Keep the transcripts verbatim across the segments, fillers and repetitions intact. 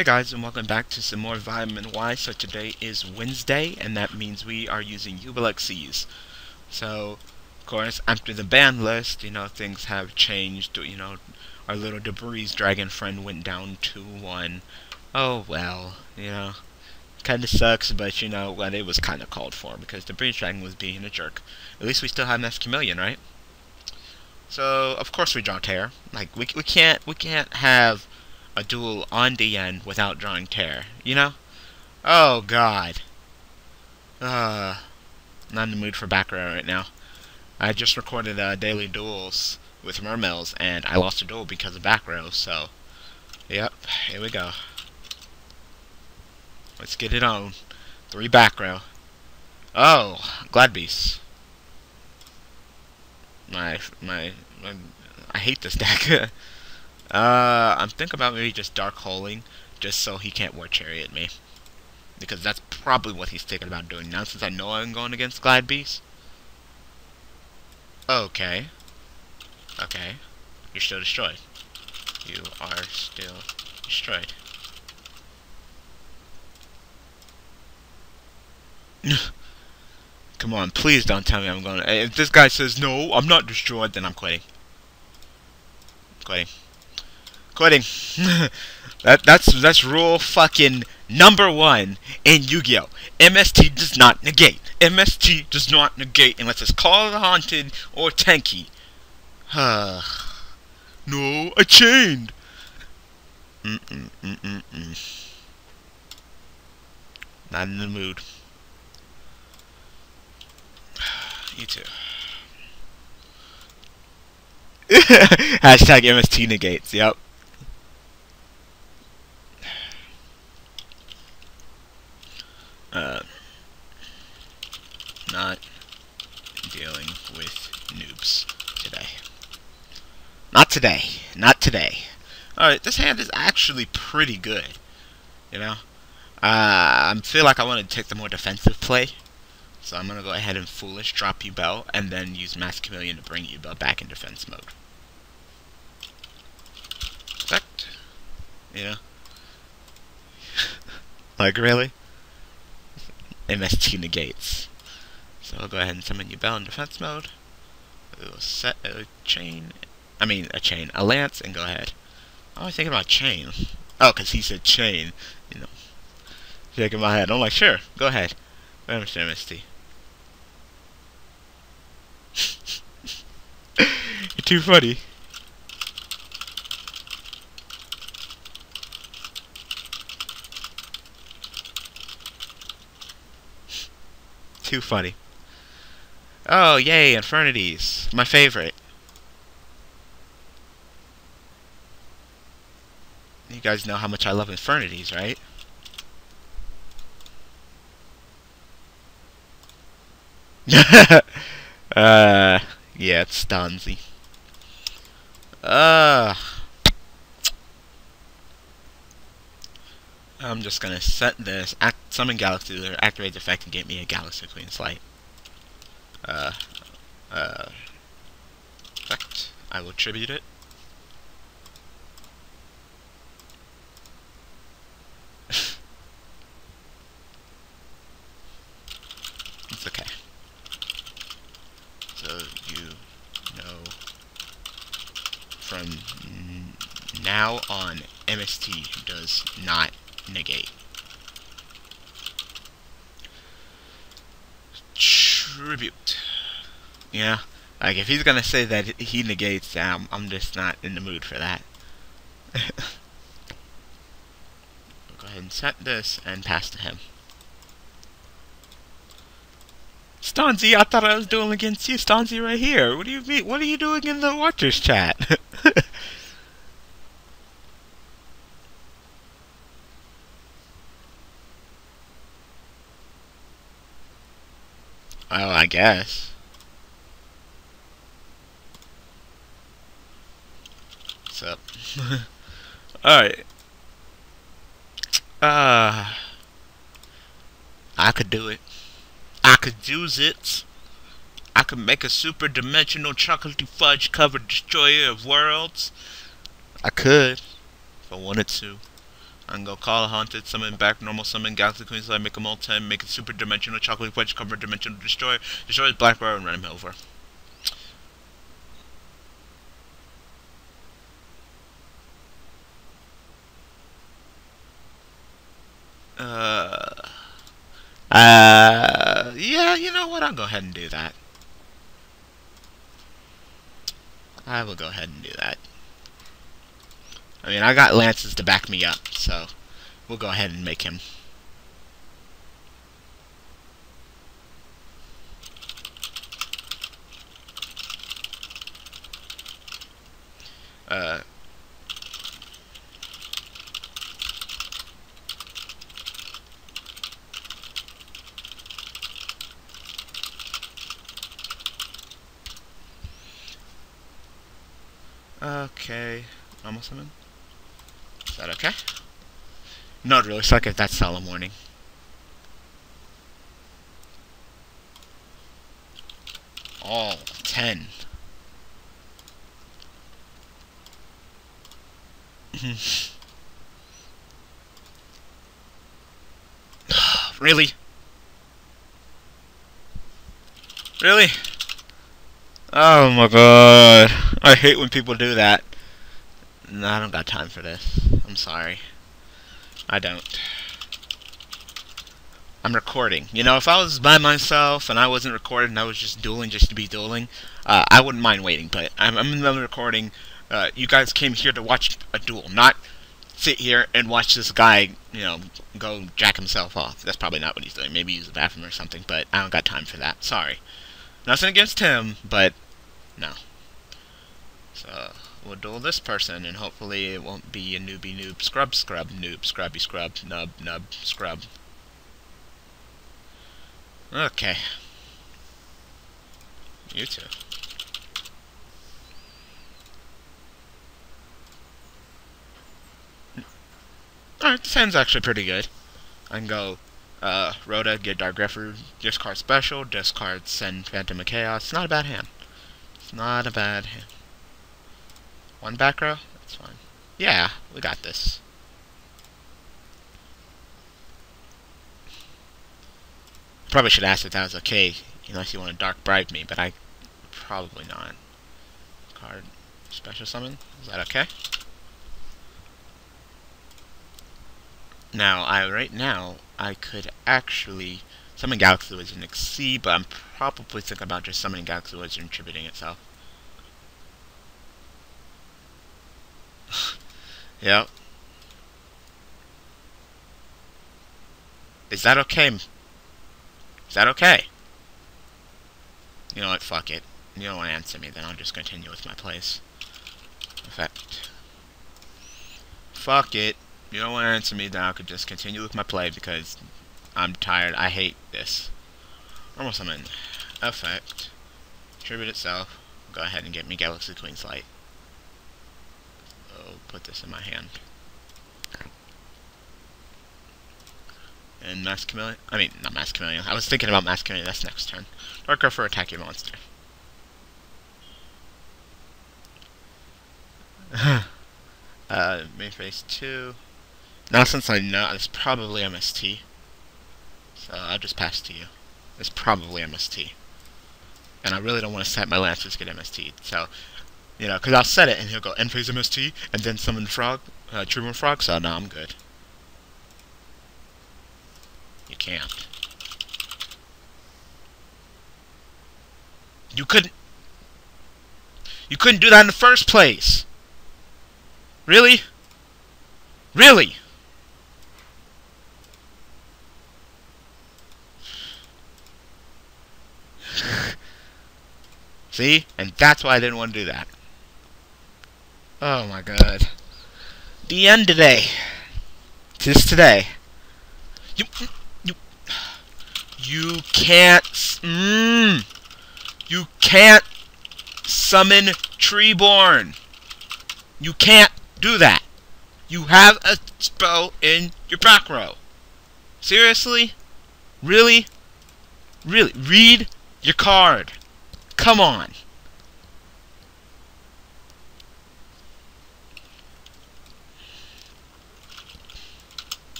Hey guys, and welcome back to some more Vitamin Y. So today is Wednesday, and that means we are using Yubel X Y Z. So, of course, after the ban list, you know, things have changed. You know, our little debris dragon friend went down two one. Oh well, you know, kind of sucks, but you know what, it was kind of called for because debris dragon was being a jerk. At least we still have Mass Chameleon, right? So, of course we draw Tear. Like, we, we can't, we can't have a duel on the end without drawing Tear, you know? Oh god. Uh, not in the mood for back row right now. I just recorded uh, Daily Duels with Mermails, and I lost a duel because of back row, so... Yep, here we go. Let's get it on. Three back row. Oh, Gladbeast. My, my, my... I hate this deck. Uh, I'm thinking about maybe just dark holing, just so he can't war chariot me, because that's probably what he's thinking about doing now. Since I know I'm going against Glidebeast. Okay. Okay. You're still destroyed. You are still destroyed. Come on, please don't tell me I'm going. To, if this guy says no, I'm not destroyed, then I'm quitting. I'm quitting. Quitting. that that's that's rule fucking number one in Yu-Gi-Oh. M S T does not negate. M S T does not negate unless it's called haunted or tanky. No, I chained. Mm mm mm mm mm. Not in the mood. You too. Hashtag M S T negates. Yep. Uh, not dealing with noobs today. Not today. Not today. Alright, this hand is actually pretty good. You know? Uh, I feel like I want to take the more defensive play. So I'm going to go ahead and foolish drop Yubel, and then use Mass Chameleon to bring Yubel back in defense mode. Perfect. You know? Like, really? M S T negates. So I'll go ahead and summon Yubel in defense mode. We'll set a chain. I mean, a chain. A lance, and go ahead. I was thinking about chain. Oh, because he said chain. You know. Shaking my head. I'm like, sure, go ahead. Wait, Mister M S T. You're too funny. Too funny. Oh, yay, Infernities. My favorite. You guys know how much I love Infernities, right? uh, yeah, it's Donzy. Uh, I'm just gonna set this, act, summon Galaxy Wizard, activate the effect, and get me a Galaxy Queen Slight. Uh, uh, effect. I will tribute it. It's okay. So you know, from now on, M S T does not negate. Tribute. Yeah. Like, if he's gonna say that he negates, um, I'm just not in the mood for that. We'll go ahead and set this and pass to him. Stonzy, I thought I was dueling against you. Stonzy right here. What do you mean? What are you doing in the Watchers chat? Oh, I guess. What's up? Alright. Uh, I could do it. I could use it. I could make a super dimensional chocolatey fudge covered destroyer of worlds. I could. If I wanted to. I'm gonna call Haunted, summon back, normal summon, Galaxy Queen slide, make them all ten, make it super dimensional, chocolate wedge, cover dimensional destroyer, destroy black bar, and run him over. Uh, uh, yeah, you know what, I'll go ahead and do that. I will go ahead and do that. I mean, I got lances to back me up, so we'll go ahead and make him. Uh... Okay, normal summon. Is that okay? Not really, so I give that Solemn Warning. All ten. Really? Really? Oh my god. I hate when people do that. No, I don't got time for this. I'm sorry. I don't. I'm recording. You know, if I was by myself and I wasn't recording and I was just dueling just to be dueling, uh, I wouldn't mind waiting, but I'm, I'm in the recording. Uh, you guys came here to watch a duel, not sit here and watch this guy, you know, go jack himself off. That's probably not what he's doing. Maybe use the bathroom or something, but I don't got time for that. Sorry. Nothing against him, but no. So, we'll duel this person, and hopefully it won't be a newbie noob scrub scrub noob scrubby scrub nub nub scrub. Okay. You too. Alright, this hand's actually pretty good. I can go, uh, Rhoda, get Dark Grepher, discard special, discard, send Phantom of Chaos. It's not a bad hand. It's not a bad hand. One back row? That's fine. Yeah, we got this. Probably should ask if that was okay, unless you want to dark bribe me, but I... probably not. Card special summon? Is that okay? Now, I right now, I could actually summon Galaxy Wizard and X C, but I'm probably thinking about just summoning Galaxy Wizard and tributing itself. Yep. Is that okay? Is that okay? You know what? Fuck it. You don't want to answer me, then I'll just continue with my plays. In fact, fuck it. You don't want to answer me, then I could just continue with my play because I'm tired. I hate this. Normal summon. Effect. Tribute itself. Go ahead and get me Galaxy Queen's Light. Put this in my hand. And Mass Chameleon. I mean, not Mass Chameleon. I was thinking about Mass Chameleon. That's next turn. Dark Grepher, attack your monster. uh, main phase two. Now, since I know it's probably M S T, so I'll just pass to you. It's probably M S T, and I really don't want to set my lances to get M S T. So. You know, because I'll set it, and he'll go end phase M S T, and then summon Frog, uh, Treeborn Frog, so no, I'm good. You can't. You couldn't... You couldn't do that in the first place! Really? Really? See? And that's why I didn't want to do that. Oh my god. The end today. Just today. You... You... You can't... Mmm... You can't summon Treeborn. You can't do that. You have a spell in your back row. Seriously? Really? Really? Read your card. Come on.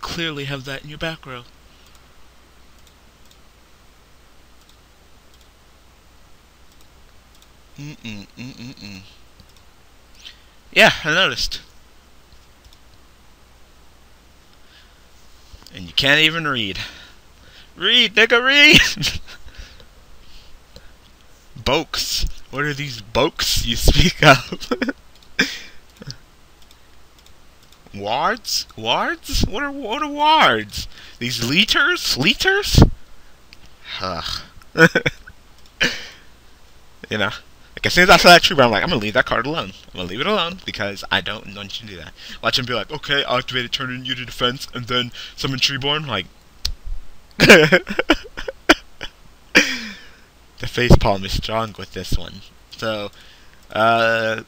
clearly have that in your back row. Mm-mm, mm-mm-mm. Yeah, I noticed. And you can't even read. Read, nigga, read! Bokes. What are these bokes you speak of? Wards? Wards? What are, what are wards? These leeters? Leeters? Huh. You know. Like, as soon as I saw that tree, I'm like, I'm gonna leave that card alone. I'm gonna leave it alone because I don't want you to do that. Watch him be like, okay, I'll activate it, turn it into to defense, and then summon Treeborn. Like, the facepalm is strong with this one. So, uh,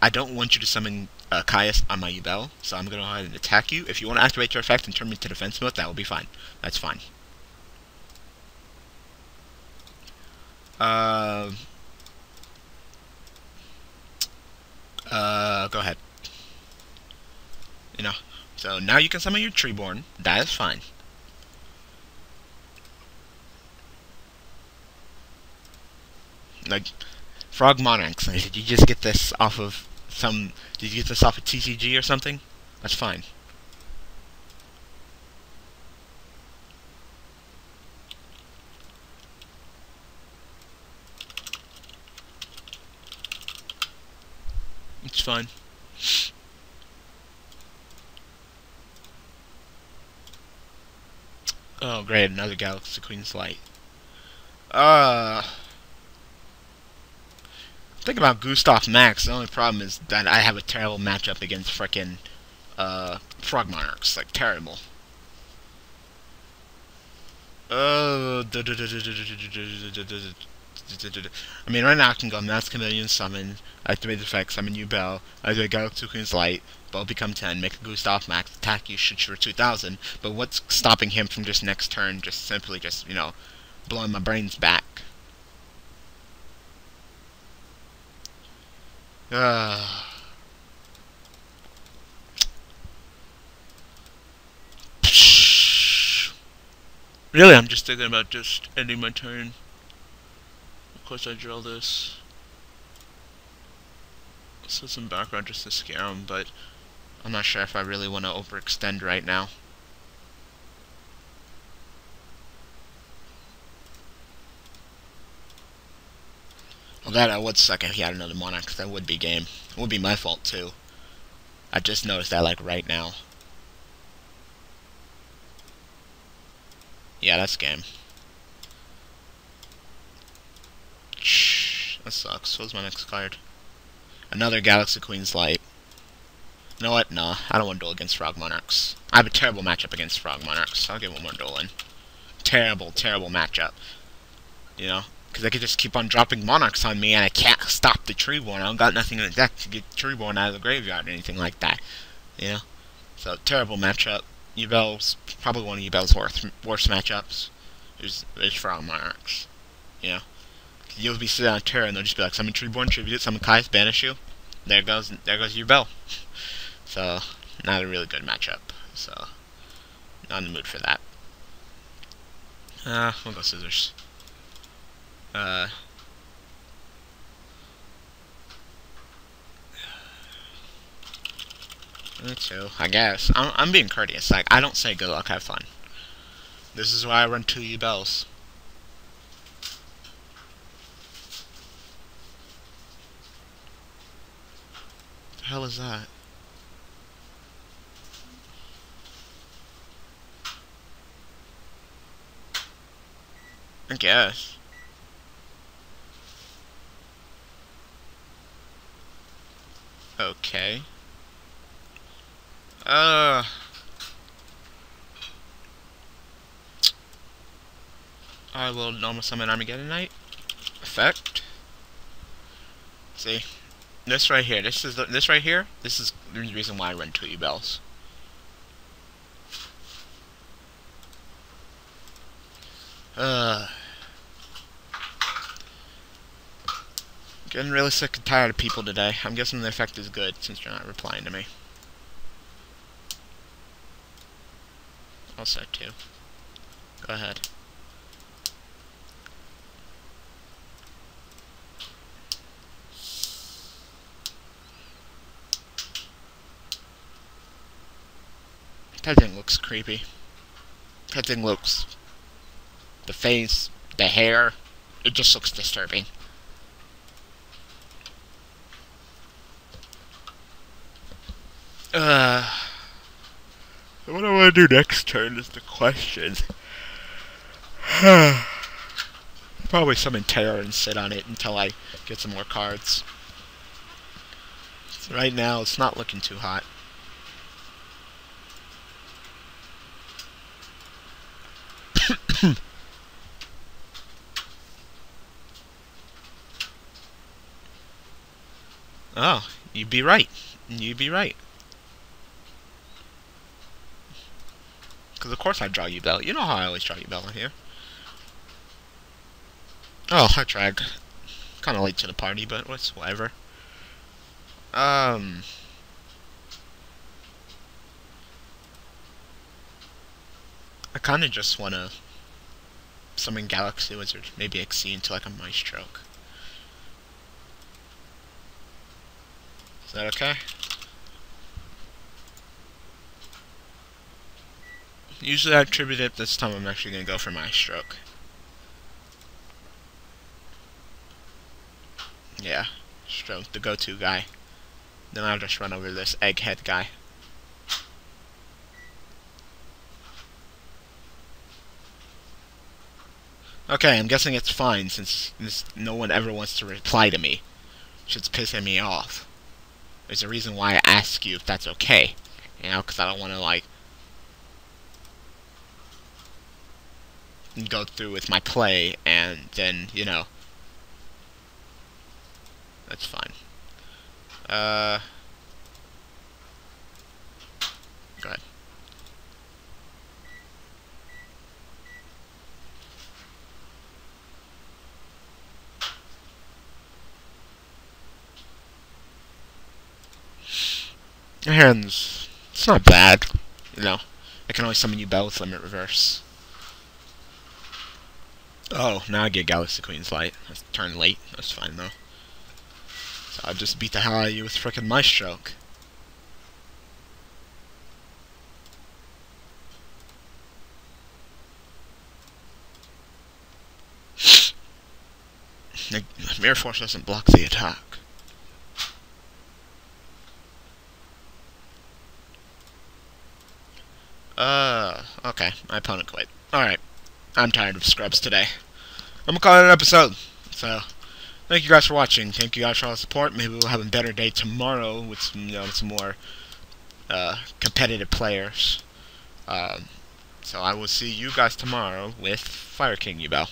I don't want you to summon uh, Caius on my Yubel, so I'm gonna go ahead and attack you. If you want to activate your effect and turn me to defense mode, that will be fine. That's fine. Uh. Uh, go ahead. You know, so now you can summon your Treeborn. That is fine. Like, Frog Monarchs. Like, did you just get this off of some? Did you get this off of T C G or something? That's fine. It's fine. Oh, great, another Galaxy Queen's Light. Uh, think about Gustav Max. The only problem is that I have a terrible matchup against frickin' uh, Frog Monarchs. Like, terrible. Uh, I mean, right now I can go Mass Chameleon, summon, activate the effect, summon Yubel, activate Galaxy Queen's Light, both become ten, make a Gustav Max, attack you, shoot you for two thousand, but what's stopping him from just next turn, just simply just, you know, blowing my brains back? Uh. Really, I'm just thinking about just ending my turn. Of course I drill this. So some background just to scare him, but I'm not sure if I really want to overextend right now. Well, that I would suck if he had another Monarch, because that would be game. It would be my fault too. I just noticed that like right now. Yeah, that's game. That sucks. What was my next card? Another Galaxy Queen's Light. You know what? Nah, I don't want to duel against Frog Monarchs. I have a terrible matchup against Frog Monarchs. So I'll get one more duel in. Terrible, terrible matchup. You know? Because they could just keep on dropping Monarchs on me and I can't stop the Treeborn. I don't got nothing in the deck to get Treeborn out of the graveyard or anything like that. You know? So, terrible matchup. Yubel's probably one of Yubel's worst, worst matchups. There's, there's Frog Monarchs. You know? You'll be sitting on Terra and they'll just be like, summon Treeborn, tribute it, summon Caius, banish you. There goes, there goes Yubel. So, not a really good matchup. So, not in the mood for that. Ah, uh, we'll go Scissors. Uh. Me too, I guess. I'm, I'm being courteous. Like, I don't say good luck, have fun. This is why I run two Yubels. What the hell is that? I guess. Okay. Uh. I will normal summon Armageddon Knight. Effect. See. This right here, this is the, this right here. This is the reason why I run two Yubels. Uh, getting really sick and tired of people today. I'm guessing the effect is good since you're not replying to me. also two. Go ahead. That thing looks creepy. That thing looks... the face, the hair, it just looks disturbing. Uh, what I want to do next turn is the question. Probably summon Terror and sit on it until I get some more cards. So right now, it's not looking too hot. Oh, you'd be right. You'd be right. Because of course I draw Yubel. You know how I always draw Yubel on here. Oh, I dragged. Kind of late to the party, but whatsoever. Um... I kind of just want to summon Galaxy Wizard, maybe X C into like a Maestroke. Is that okay? Usually I attribute it, this time I'm actually going to go for Maestroke. Yeah, Stroke, the go-to guy. Then I'll just run over this Egghead guy. Okay, I'm guessing it's fine, since this, no one ever wants to reply to me. Which is pissing me off. There's a reason why I ask you if that's okay. You know, because I don't want to, like... go through with my play, and then, you know... That's fine. Uh... Go ahead. Hands, it's not bad, you know. I can always summon Yubel with Limit Reverse. Oh, now I get Galaxy Queen's Light. That's turn late, that's fine though. So I'll just beat the hell out of you with frickin' Maestroke. Mirror Force doesn't block the attack. Uh, okay. My opponent quit. Alright. I'm tired of scrubs today. I'm gonna call it an episode. So, thank you guys for watching. Thank you guys for all the support. Maybe we'll have a better day tomorrow with some, you know, some more, uh, competitive players. Um, so I will see you guys tomorrow with Fire King Yubel.